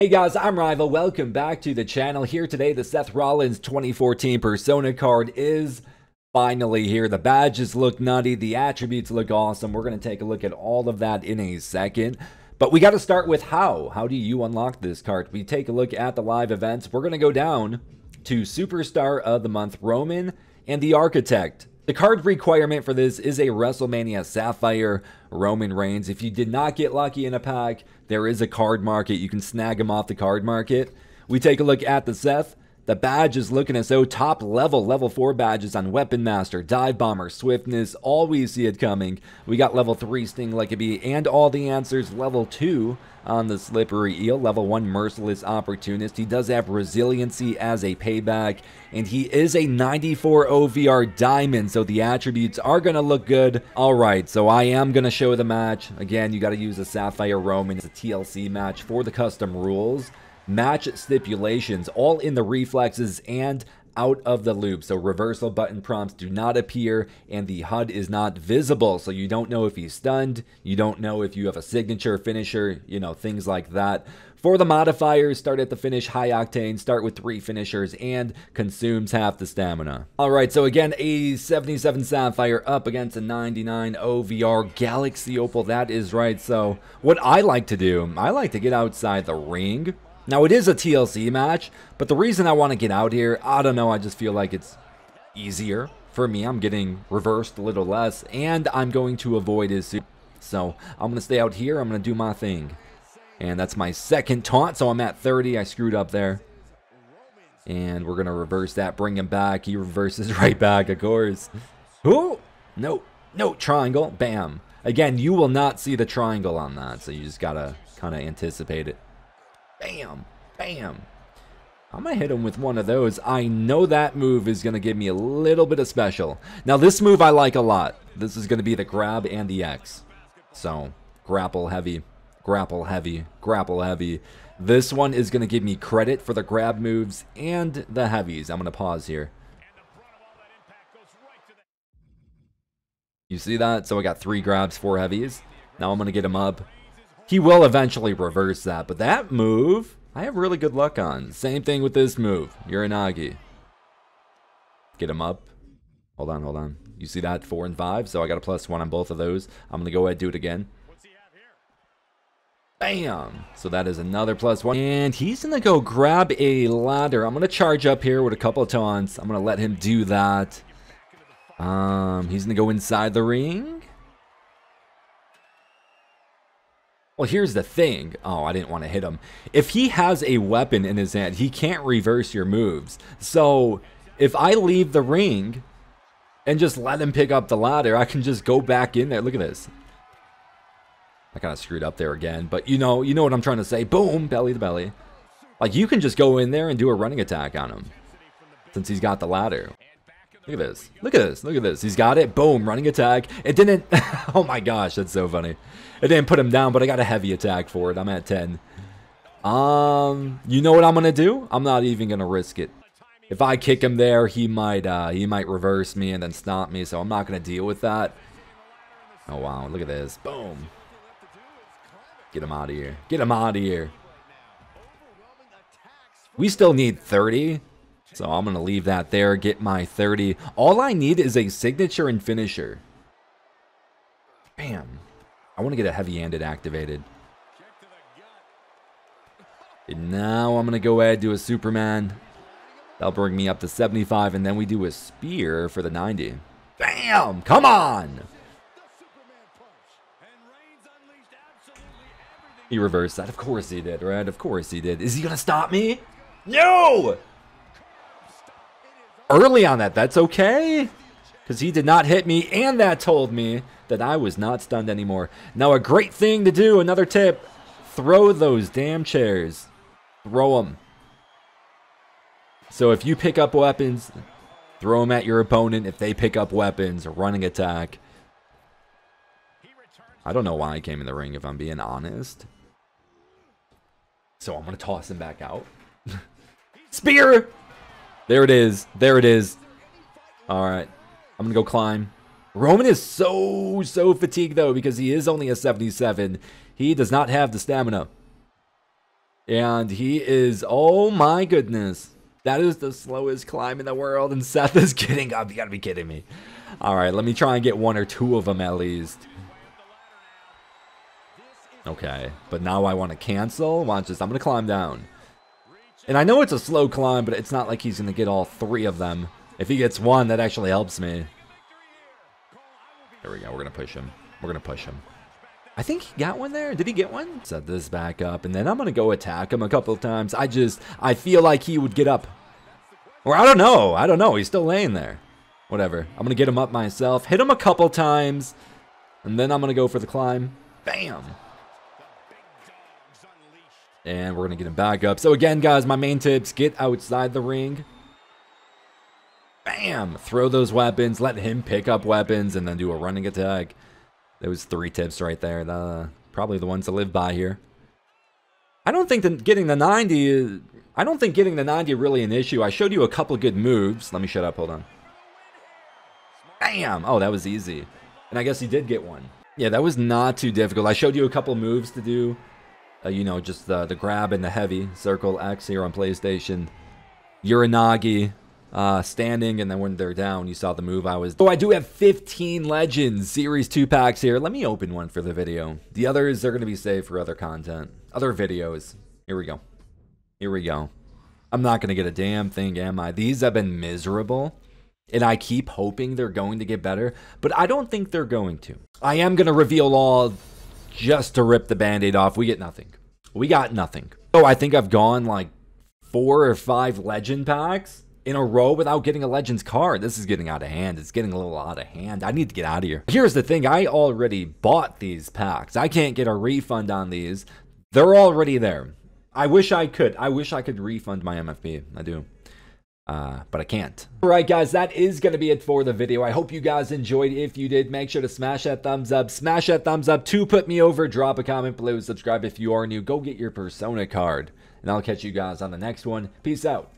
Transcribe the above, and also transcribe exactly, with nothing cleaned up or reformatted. Hey guys, I'm Rival. Welcome back to the channel. Here today, the Seth Rollins twenty fourteen Persona card is finally here. The badges look nutty. The attributes look awesome. We're going to take a look at all of that in a second. But we got to start with how. How do you unlock this card? We take a look at the live events. We're going to go down to Superstar of the Month, Roman, and the Architect. The card requirement for this is a WrestleMania Sapphire Roman Reigns. If you did not get lucky in a pack, there is a card market. You can snag him off the card market. We take a look at the Seth. The badge is looking as though top level, level four badges on Weapon Master, Dive Bomber, Swiftness, always see it coming. We got level three Sting Like a Bee and all the answers, level two on the Slippery Eel, level one Merciless Opportunist. He does have Resiliency as a Payback, and he is a ninety-four O V R Diamond, so the attributes are going to look good. All right, so I am going to show the match. Again, you got to use a Sapphire Roman. It's a T L C match for the custom rules. Match stipulations, all in the reflexes and out of the loop. So reversal button prompts do not appear and the H U D is not visible. So you don't know if he's stunned. You don't know if you have a signature finisher, you know, things like that. For the modifiers, start at the finish, high octane, start with three finishers and consumes half the stamina. All right, so again, a seventy-seven Sapphire up against a ninety-nine O V R Galaxy Opal. That is right. So what I like to do, I like to get outside the ring. Now, it is a T L C match, but the reason I want to get out here, I don't know, I just feel like it's easier for me. I'm getting reversed a little less, and I'm going to avoid his super. So, I'm going to stay out here, I'm going to do my thing. And that's my second taunt, so I'm at thirty, I screwed up there. And we're going to reverse that, bring him back, he reverses right back, of course. Ooh, no, no, triangle, bam. Again, you will not see the triangle on that, so you just got to kind of anticipate it. Bam, bam. I'm going to hit him with one of those. I know that move is going to give me a little bit of special. Now, this move I like a lot. This is going to be the grab and the X. So, grapple heavy, grapple heavy, grapple heavy. This one is going to give me credit for the grab moves and the heavies. I'm going to pause here. You see that? So, I got three grabs, four heavies. Now, I'm going to get him up. He will eventually reverse that, but that move, I have really good luck on. Same thing with this move, Uranagi. Get him up. Hold on, hold on. You see that, four and five, so I got a plus one on both of those. I'm going to go ahead and do it again. Bam! So that is another plus one. And he's going to go grab a ladder. I'm going to charge up here with a couple of taunts. I'm going to let him do that. Um, he's going to go inside the ring. Well, here's the thing. Oh, I didn't want to hit him. If he has a weapon in his hand, he can't reverse your moves. So if I leave the ring and just let him pick up the ladder, I can just go back in there. Look at this. I kind of screwed up there again, but you know, you know what I'm trying to say. Boom, belly to belly. Like you can just go in there and do a running attack on him since he's got the ladder. Look at this. Look at this. Look at this. He's got it. Boom. Running attack. It didn't. Oh my gosh. That's so funny. It didn't put him down, but I got a heavy attack for it. I'm at ten. Um, you know what I'm going to do? I'm not even going to risk it. If I kick him there, he might, uh, he might reverse me and then stomp me. So I'm not going to deal with that. Oh wow. Look at this. Boom. Get him out of here. Get him out of here. We still need thirty. So I'm going to leave that there, get my thirty. All I need is a signature and finisher. Bam. I want to get a heavy-handed activated. And now I'm going to go ahead and do a Superman. That'll bring me up to seventy-five, and then we do a spear for the ninety. Bam! Come on! He reversed that. Of course he did, right? Of course he did. Is he going to stop me? No! Early on that, that's okay, because he did not hit me, and that told me that I was not stunned anymore. Now, a great thing to do, another tip, throw those damn chairs. Throw them. So if you pick up weapons, throw them at your opponent. If they pick up weapons, running attack. I don't know why I came in the ring, if I'm being honest. So I'm going to toss him back out. Spear! There it is. There it is. All right. I'm going to go climb. Roman is so, so fatigued, though, because he is only a seventy-seven. He does not have the stamina. And he is, oh my goodness. That is the slowest climb in the world, and Seth is getting up. You gotta be kidding me. All right, let me try and get one or two of them at least. Okay, but now I want to cancel. Watch this, I'm gonna climb down. And I know it's a slow climb, but it's not like he's gonna get all three of them. If he gets one, that actually helps me. There we go, we're gonna push him. We're gonna push him. I think he got one there. Did he get one? Set this back up, and then I'm gonna go attack him a couple of times. I just, I feel like he would get up. Or I don't know, I don't know, he's still laying there. Whatever, I'm gonna get him up myself, hit him a couple times, and then I'm gonna go for the climb. Bam! And we're gonna get him back up. So again, guys, my main tips, get outside the ring. Bam! Throw those weapons, let him pick up weapons, and then do a running attack. Those three tips right there. The, probably the ones to live by here. I don't think that getting the ninety is... I don't think getting the ninety really an issue. I showed you a couple good moves. Let me shut up. Hold on. Bam! Oh, that was easy. And I guess he did get one. Yeah, that was not too difficult. I showed you a couple moves to do. Uh, you know, just the, the grab and the heavy. Circle X here on PlayStation. Uranagi. Uh, standing, and then when they're down, you saw the move I was doing. Oh, I do have fifteen Legends Series two packs here. Let me open one for the video. The others are going to be saved for other content. Other videos. Here we go. Here we go. I'm not going to get a damn thing, am I? These have been miserable, and I keep hoping they're going to get better, but I don't think they're going to. I am going to reveal all just to rip the Band-Aid off. We get nothing. We got nothing. Oh, I think I've gone like four or five Legend packs in a row without getting a Legends card. This is getting out of hand. It's getting a little out of hand. I need to get out of here. Here's the thing. I already bought these packs. I can't get a refund on these. They're already there. I wish I could. I wish I could refund my M F P. I do. Uh, but I can't. All right, guys, that is going to be it for the video. I hope you guys enjoyed. If you did, make sure to smash that thumbs up. Smash that thumbs up to put me over. Drop a comment below. Subscribe if you are new. Go get your Persona card. And I'll catch you guys on the next one. Peace out.